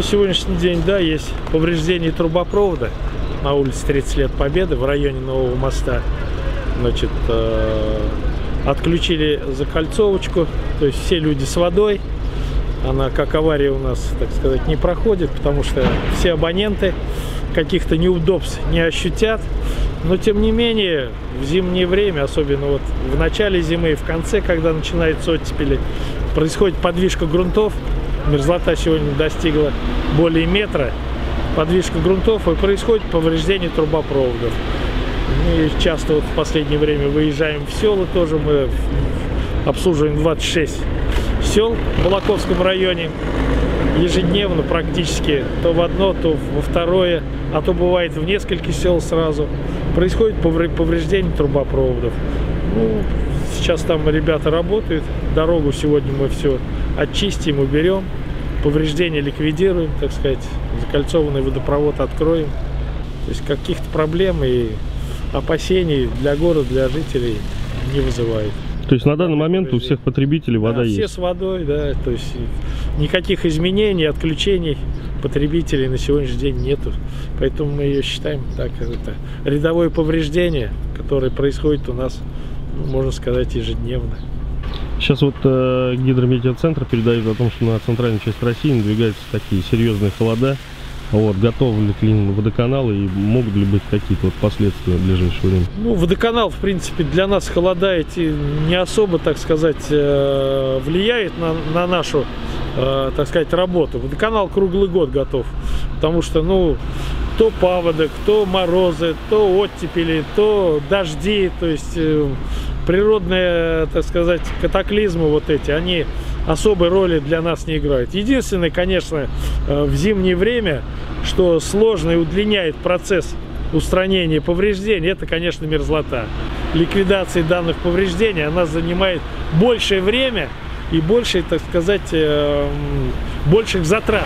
на сегодняшний день, да, есть повреждение трубопровода на улице 30 лет Победы в районе Нового моста. Значит, отключили закольцовочку, то есть все люди с водой. Она как авария у нас, так сказать, не проходит, потому что все абоненты каких-то неудобств не ощутят. Но тем не менее, в зимнее время, особенно вот в начале зимы и в конце, когда начинаются оттепели, происходит подвижка грунтов. Мерзлота сегодня достигла более метра. Подвижка грунтов, и происходит повреждение трубопроводов. Мы часто вот в последнее время выезжаем в села, тоже мы обслуживаем 26 сел в Балаковском районе. Ежедневно практически то в одно, то во второе, а то бывает в нескольких сел сразу. Происходит повреждение трубопроводов. Ну, сейчас там ребята работают. Дорогу сегодня мы все очистим, уберем. Повреждения ликвидируем, так сказать. Закольцованный водопровод откроем. То есть каких-то проблем и опасений для города, для жителей не вызывает. То есть на данный момент у всех потребителей вода есть? Все с водой, да. То есть никаких изменений, отключений потребителей на сегодняшний день нету. Поэтому мы ее считаем так, это рядовое повреждение, которое происходит у нас, можно сказать, ежедневно. Сейчас вот гидрометеоцентр передает о том, что на центральную часть России надвигаются такие серьезные холода. Вот, готовы ли к ним водоканалы и могут ли быть какие-то вот последствия в ближайшее время? Ну, водоканал, в принципе, для нас холода эти не особо, так сказать, влияет на нашу, так сказать, работу. Водоканал круглый год готов, потому что, ну, то паводок, то морозы, то оттепели, то дожди, то есть природные, так сказать, катаклизмы вот эти, они особой роли для нас не играют. Единственное, конечно, в зимнее время, что сложно и удлиняет процесс устранения повреждений, это, конечно, мерзлота. Ликвидация данных повреждений, она занимает большее время и больше, так сказать, больших затрат.